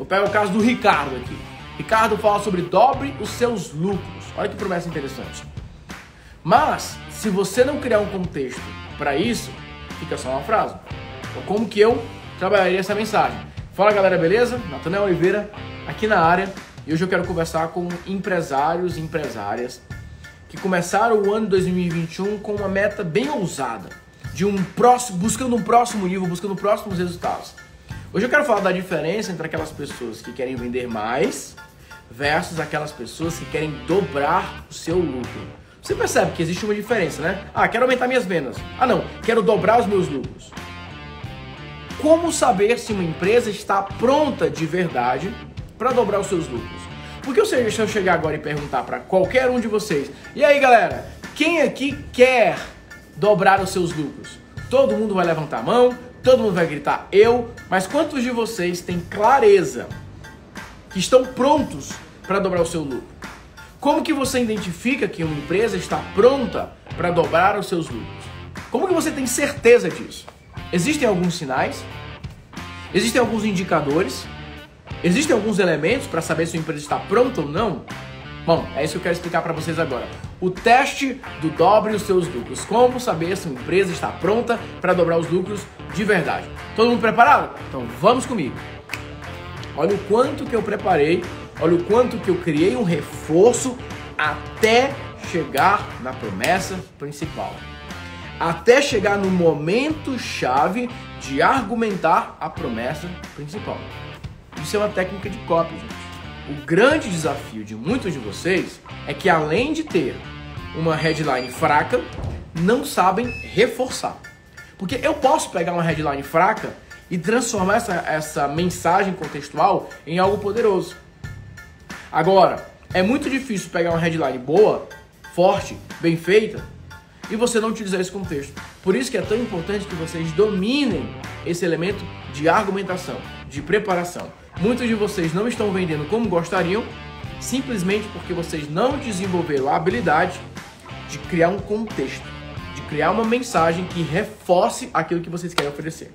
Vou pegar o caso do Ricardo aqui. Ricardo fala sobre dobre os seus lucros. Olha que promessa interessante. Mas, se você não criar um contexto para isso, fica só uma frase. Então, como que eu trabalharia essa mensagem? Fala, galera, beleza? Natanael Oliveira aqui na área. E hoje eu quero conversar com empresários e empresárias que começaram o ano de 2021 com uma meta bem ousada, de buscando um próximo nível, buscando próximos resultados. Hoje eu quero falar da diferença entre aquelas pessoas que querem vender mais versus aquelas pessoas que querem dobrar o seu lucro. Você percebe que existe uma diferença, né? Ah, quero aumentar minhas vendas. Ah, não, quero dobrar os meus lucros. Como saber se uma empresa está pronta de verdade para dobrar os seus lucros? Porque, ou seja, se eu chegar agora e perguntar para qualquer um de vocês, e aí, galera, quem aqui quer dobrar os seus lucros? Todo mundo vai levantar a mão, todo mundo vai gritar eu, mas quantos de vocês têm clareza que estão prontos para dobrar o seu lucro? Como que você identifica que uma empresa está pronta para dobrar os seus lucros? Como que você tem certeza disso? Existem alguns sinais? Existem alguns indicadores? Existem alguns elementos para saber se uma empresa está pronta ou não? Bom, é isso que eu quero explicar para vocês agora. O teste do dobre os seus lucros. Como saber se uma empresa está pronta para dobrar os lucros de verdade? Todo mundo preparado? Então vamos comigo. Olha o quanto que eu preparei. Olha o quanto que eu criei um reforço até chegar na promessa principal. Até chegar no momento-chave de argumentar a promessa principal. Isso é uma técnica de copy, gente. O grande desafio de muitos de vocês é que, além de ter uma headline fraca, não sabem reforçar. Porque eu posso pegar uma headline fraca e transformar essa mensagem contextual em algo poderoso. Agora, é muito difícil pegar uma headline boa, forte, bem feita, e você não utilizar esse contexto. Por isso que é tão importante que vocês dominem esse elemento de argumentação, de preparação. Muitos de vocês não estão vendendo como gostariam, simplesmente porque vocês não desenvolveram a habilidade de criar um contexto, de criar uma mensagem que reforce aquilo que vocês querem oferecer.